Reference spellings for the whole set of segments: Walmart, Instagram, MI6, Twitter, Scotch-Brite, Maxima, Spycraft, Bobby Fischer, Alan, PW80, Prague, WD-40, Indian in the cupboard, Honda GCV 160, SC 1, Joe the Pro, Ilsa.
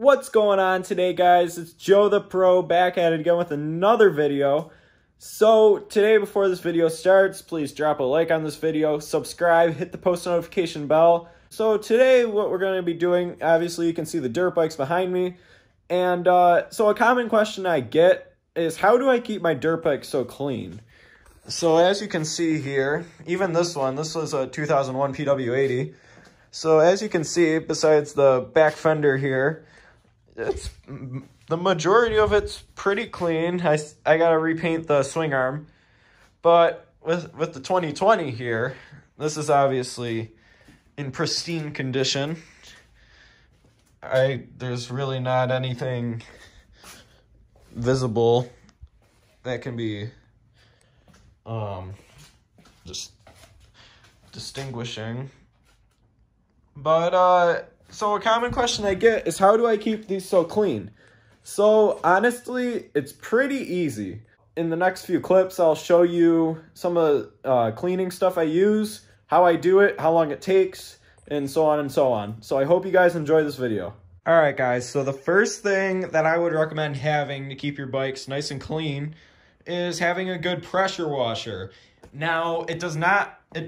What's going on today, guys? It's Joe the Pro back at it again with another video. So today, before this video starts, please drop a like on this video, subscribe, hit the post notification bell. So today what we're going to be doing, obviously you can see the dirt bikes behind me, and so a common question I get is, how do I keep my dirt bike so clean? So as you can see here, even this one, this was a 2001 PW80. So as you can see, besides the back fender here, it's the majority of it's pretty clean. I gotta repaint the swing arm, but with the 2020 here, this is obviously in pristine condition. There's really not anything visible that can be just distinguishing. But so a common question I get is, how do I keep these so clean? So honestly, it's pretty easy. In the next few clips, I'll show you some of the cleaning stuff I use, how I do it, how long it takes, and so on and so on. So I hope you guys enjoy this video. All right, guys, so the first thing that I would recommend having to keep your bikes nice and clean is having a good pressure washer. Now, it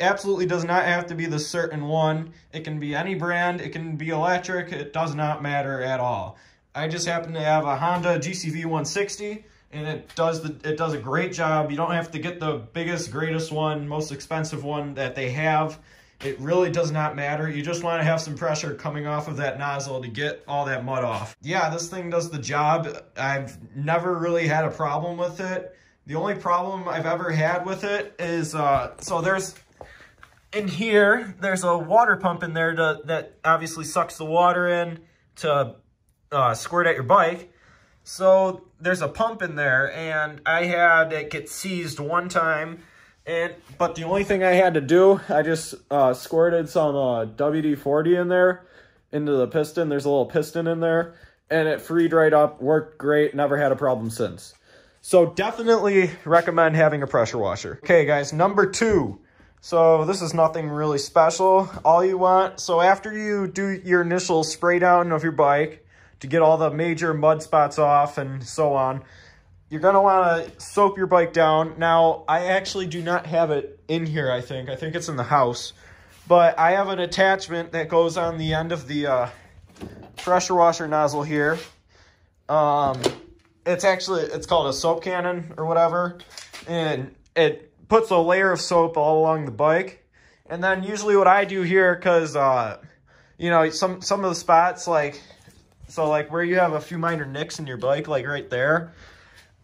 absolutely does not have to be the certain one. It can be any brand, it can be electric, it does not matter at all. I just happen to have a Honda GCV 160, and it does a great job. You don't have to get the biggest, greatest one, most expensive one that they have. It really does not matter. You just want to have some pressure coming off of that nozzle to get all that mud off. Yeah, this thing does the job. I've never really had a problem with it. The only problem I've ever had with it is, so there's a water pump in there that obviously sucks the water in to squirt at your bike. So there's a pump in there, and I had it get seized one time, but the only thing I had to do, I just squirted some WD-40 in there, into the piston. There's a little piston in there, and it freed right up, worked great, never had a problem since. So definitely recommend having a pressure washer. Okay, guys, number 2. So this is nothing really special. All you want, so after you do your initial spray down of your bike to get all the major mud spots off and so on, you're gonna wanna soap your bike down. Now, I actually do not have it in here, I think it's in the house, but I have an attachment that goes on the end of the pressure washer nozzle here. It's called a soap cannon or whatever, and it puts a layer of soap all along the bike. And then usually what I do here, cause you know, some of the spots, like where you have a few minor nicks in your bike, like right there,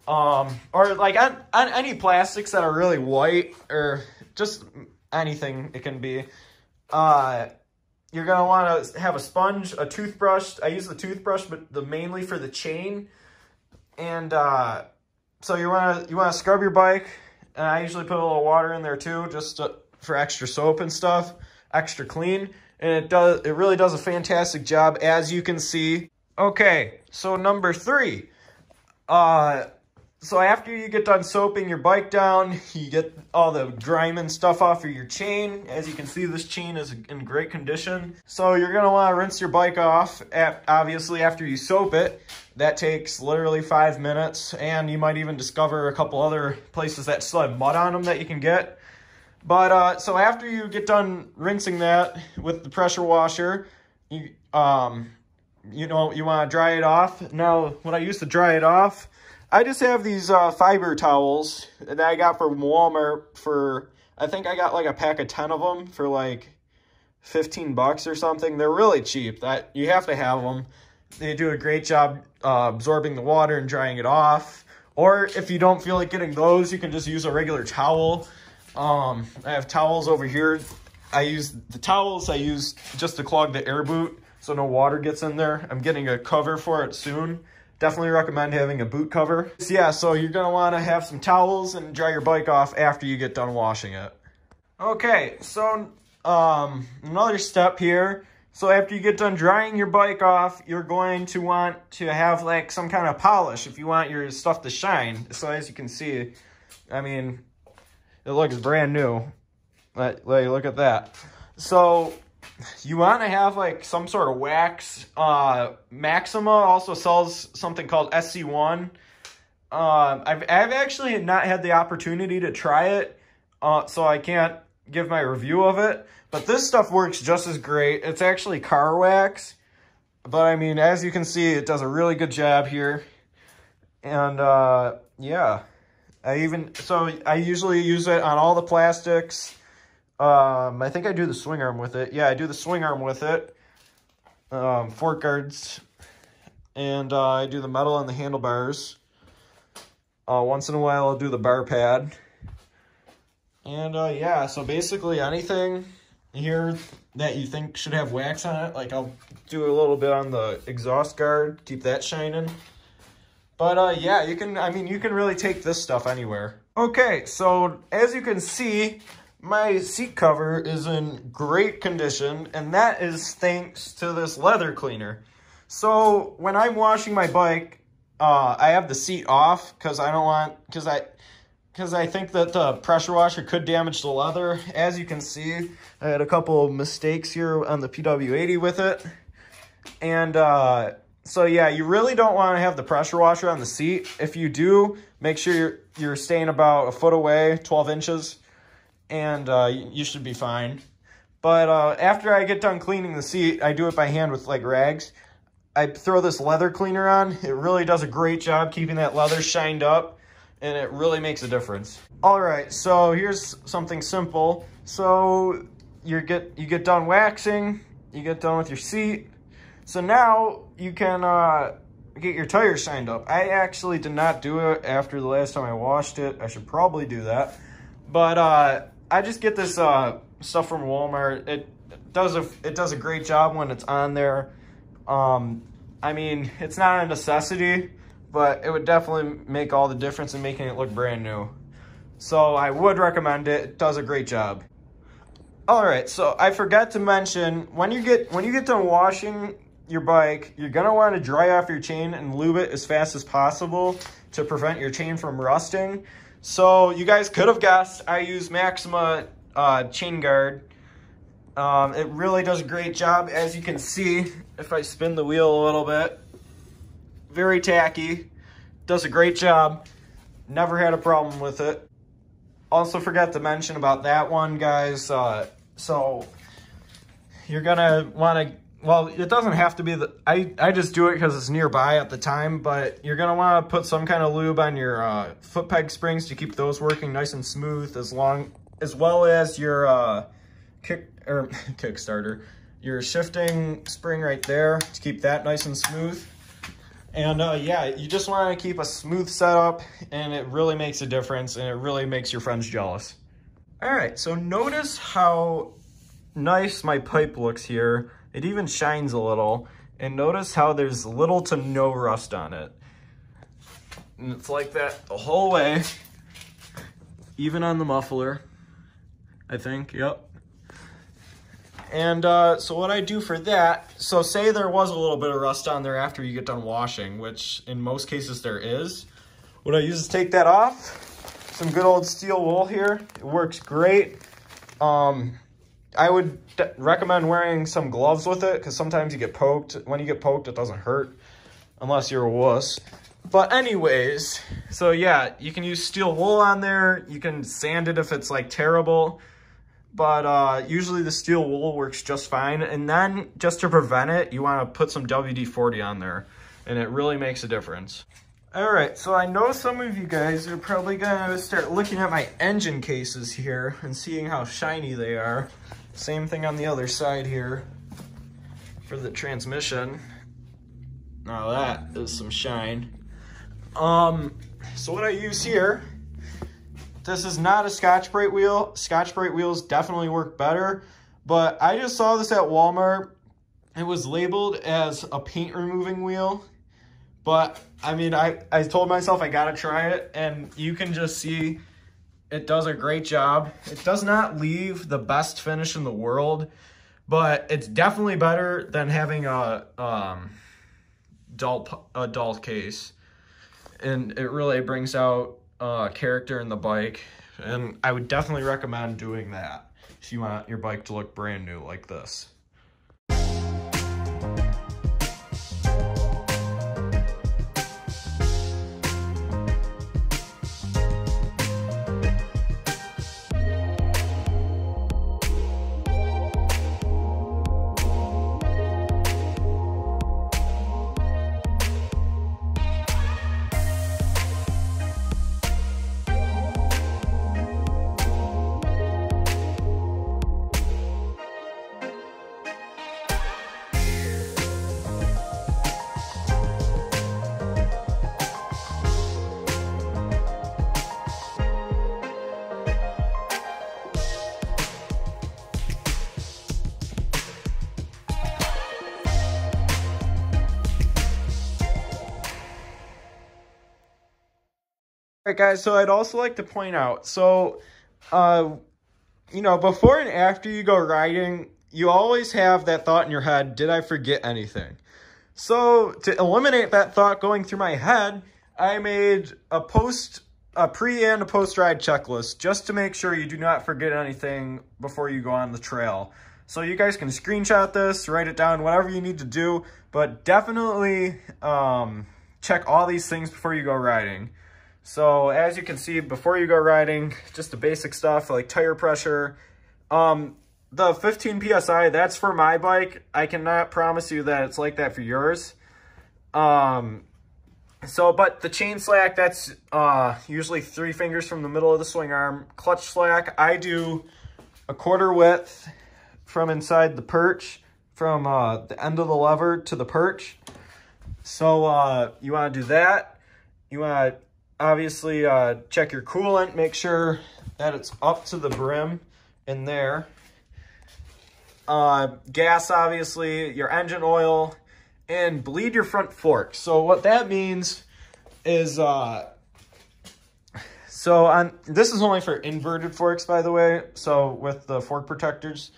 or like on any plastics that are really white, or just anything it can be, you're gonna want to have a sponge, a toothbrush. I use the toothbrush, but mainly for the chain. And so you wanna scrub your bike, and I usually put a little water in there too, just for extra soap and stuff, extra clean. And it really does a fantastic job, as you can see. Okay, so number 3. So after you get done soaping your bike down, you get all the grime and stuff off of your chain. As you can see, this chain is in great condition. So you're gonna wanna rinse your bike off, obviously, after you soap it. That takes literally 5 minutes, and you might even discover a couple other places that still have mud on them that you can get. But so after you get done rinsing that with the pressure washer, you wanna dry it off. Now, when I used to dry it off, I just have these fiber towels that I got from Walmart for, I think I got like a pack of 10 of them for like 15 bucks or something. They're really cheap. That you have to have them. They do a great job absorbing the water and drying it off. Or if you don't feel like getting those, you can just use a regular towel. I have towels over here. I use the towels I use just to clog the air boot so no water gets in there. I'm getting a cover for it soon. Definitely recommend having a boot cover. So yeah, so you're gonna wanna have some towels and dry your bike off after you get done washing it. Okay, so another step here. So after you get done drying your bike off, you're going to want to have like some kind of polish if you want your stuff to shine. So as you can see, I mean, it looks brand new. Like, look at that. So you want to have like some sort of wax. Maxima also sells something called SC 1. I've actually not had the opportunity to try it, so I can't give my review of it. But this stuff works just as great. It's actually car wax. But I mean, as you can see, it does a really good job here. And yeah, I usually use it on all the plastics. I think I do the swing arm with it. Yeah, I do the swing arm with it. Fork guards. And I do the metal on the handlebars. Once in a while, I'll do the bar pad. And yeah, so basically anything here that you think should have wax on it, like I'll do a little bit on the exhaust guard, keep that shining. But yeah, you can really take this stuff anywhere. Okay, so as you can see, my seat cover is in great condition, and that is thanks to this leather cleaner. So when I'm washing my bike, I have the seat off because I don't want, because I think that the pressure washer could damage the leather. As you can see, I had a couple mistakes here on the PW80 with it. And so yeah, you really don't want to have the pressure washer on the seat. If you do, make sure you're staying about a foot away, 12 inches, and you should be fine. But after I get done cleaning the seat, I do it by hand with like rags. I throw this leather cleaner on. It really does a great job keeping that leather shined up. And it really makes a difference. All right, so here's something simple. So you get done waxing, you get done with your seat. So now you can get your tires shined up. I actually did not do it after the last time I washed it. I should probably do that. But I just get this stuff from Walmart. It does a great job when it's on there. I mean, it's not a necessity, but it would definitely make all the difference in making it look brand new. So I would recommend it. It does a great job. All right, so I forgot to mention, when you get done washing your bike, you're gonna wanna dry off your chain and lube it as fast as possible to prevent your chain from rusting. So you guys could have guessed, I use Maxima chain guard. It really does a great job, as you can see, if I spin the wheel a little bit. Very tacky, does a great job. Never had a problem with it. Also forgot to mention about that one, guys. So you're gonna wanna, well, it doesn't have to be the, I just do it because it's nearby at the time, but you're gonna wanna put some kind of lube on your foot peg springs to keep those working nice and smooth, as well as your kickstarter, your shifting spring right there, to keep that nice and smooth. And yeah, you just want to keep a smooth setup, and it really makes a difference, and it really makes your friends jealous. All right, so notice how nice my pipe looks here. It even shines a little, and notice how there's little to no rust on it. And it's like that the whole way, even on the muffler, I think, yep. And so what I do for that, so say there was a little bit of rust on there after you get done washing, which in most cases there is. What I use is take that off, some good old steel wool here. It works great. I would recommend wearing some gloves with it because sometimes you get poked. When you get poked, it doesn't hurt unless you're a wuss. But anyways, so yeah, you can use steel wool on there. You can sand it if it's like terrible. But usually the steel wool works just fine. And then just to prevent it, you want to put some WD-40 on there, and it really makes a difference. All right, so I know some of you guys are probably gonna start looking at my engine cases here and seeing how shiny they are. Same thing on the other side here for the transmission. Now that is some shine. So what I use here, this is not a Scotch-Brite wheel. Scotch-Brite wheels definitely work better, but I just saw this at Walmart. It was labeled as a paint removing wheel, but I mean, I told myself I gotta try it, and you can just see it does a great job. It does not leave the best finish in the world, but it's definitely better than having a dull case, and it really brings out character in the bike, and I would definitely recommend doing that if you want your bike to look brand new like this. Alright guys, so I'd also like to point out, so, you know, before and after you go riding, you always have that thought in your head, did I forget anything? So, to eliminate that thought going through my head, I made a pre and a post ride checklist, just to make sure you do not forget anything before you go on the trail. So you guys can screenshot this, write it down, whatever you need to do, but definitely check all these things before you go riding. So as you can see, before you go riding, just the basic stuff like tire pressure. The 15 PSI, that's for my bike. I cannot promise you that it's like that for yours. But the chain slack, that's usually 3 fingers from the middle of the swing arm. Clutch slack, I do a 1/4 width from inside the perch, from the end of the lever to the perch. So you want to do that. You want to obviously check your coolant, make sure that it's up to the brim in there. Gas, obviously, your engine oil, and bleed your front fork. So what that means is, this is only for inverted forks, by the way, so with the fork protectors.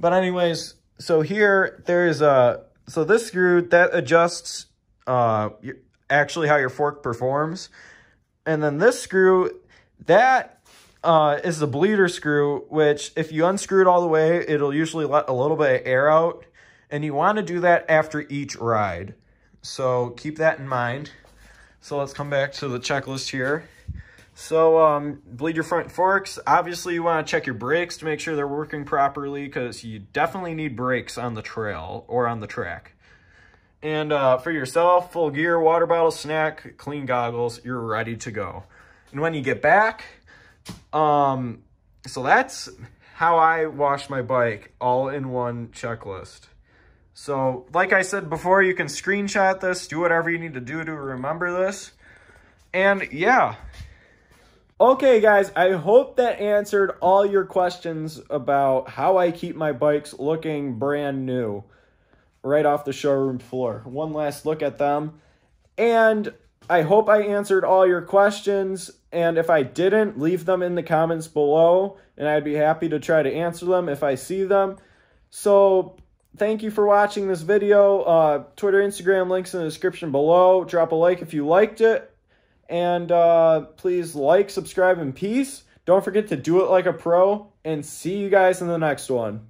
But anyways, so here there is so this screw that adjusts actually how your fork performs. And then this screw, that is the bleeder screw, which if you unscrew it all the way, it'll usually let a little bit of air out. And you want to do that after each ride. So keep that in mind. So let's come back to the checklist here. So bleed your front forks. Obviously, you want to check your brakes to make sure they're working properly, because you definitely need brakes on the trail or on the track. And for yourself, full gear, water bottle, snack, clean goggles, you're ready to go. And when you get back, so that's how I wash my bike, all in one checklist. So like I said before, you can screenshot this, do whatever you need to do to remember this. And yeah. Okay guys, I hope that answered all your questions about how I keep my bikes looking brand new right off the showroom floor. One last look at them. And I hope I answered all your questions. And if I didn't, leave them in the comments below, and I'd be happy to try to answer them if I see them. So thank you for watching this video. Twitter, Instagram, links in the description below. Drop a like if you liked it. And please like, subscribe, and peace. Don't forget to do it like a pro. And see you guys in the next one.